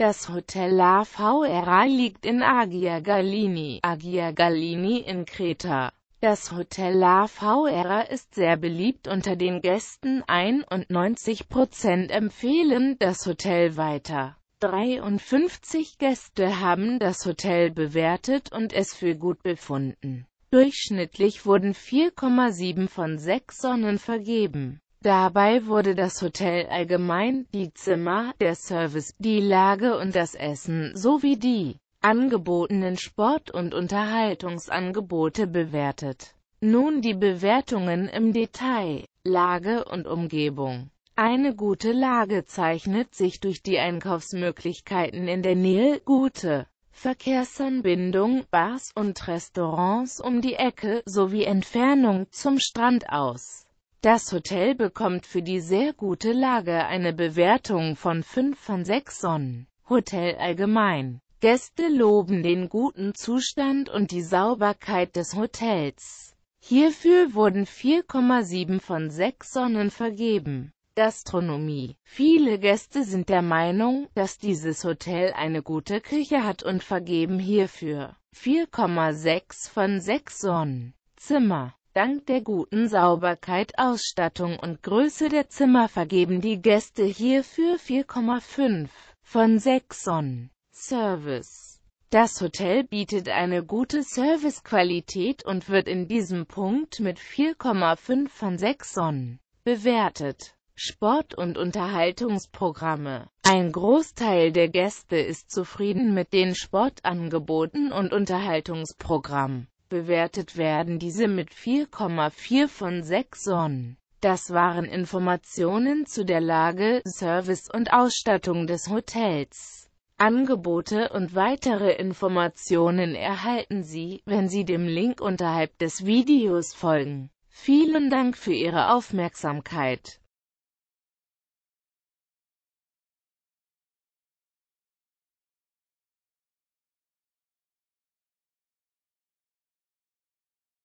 Das Hotel Avra liegt in Agia Galini in Kreta. Das Hotel Avra ist sehr beliebt unter den Gästen, 91% empfehlen das Hotel weiter. 53 Gäste haben das Hotel bewertet und es für gut befunden. Durchschnittlich wurden 4,7 von 6 Sonnen vergeben. Dabei wurde das Hotel allgemein, die Zimmer, der Service, die Lage und das Essen sowie die angebotenen Sport- und Unterhaltungsangebote bewertet. Nun die Bewertungen im Detail. Lage und Umgebung. Eine gute Lage zeichnet sich durch die Einkaufsmöglichkeiten in der Nähe, gute Verkehrsanbindung, Bars und Restaurants um die Ecke sowie Entfernung zum Strand aus. Das Hotel bekommt für die sehr gute Lage eine Bewertung von 5 von 6 Sonnen. Hotel allgemein. Gäste loben den guten Zustand und die Sauberkeit des Hotels. Hierfür wurden 4,7 von 6 Sonnen vergeben. Gastronomie. Viele Gäste sind der Meinung, dass dieses Hotel eine gute Küche hat und vergeben hierfür 4,6 von 6 Sonnen. Zimmer. Dank der guten Sauberkeit, Ausstattung und Größe der Zimmer vergeben die Gäste hierfür 4,5 von 6 Sonnen. Service. Das Hotel bietet eine gute Servicequalität und wird in diesem Punkt mit 4,5 von 6 Sonnen bewertet. Sport- und Unterhaltungsprogramme. Ein Großteil der Gäste ist zufrieden mit den Sportangeboten und Unterhaltungsprogrammen. Bewertet werden diese mit 4,4 von 6 Sonnen. Das waren Informationen zu der Lage, Service und Ausstattung des Hotels. Angebote und weitere Informationen erhalten Sie, wenn Sie dem Link unterhalb des Videos folgen. Vielen Dank für Ihre Aufmerksamkeit.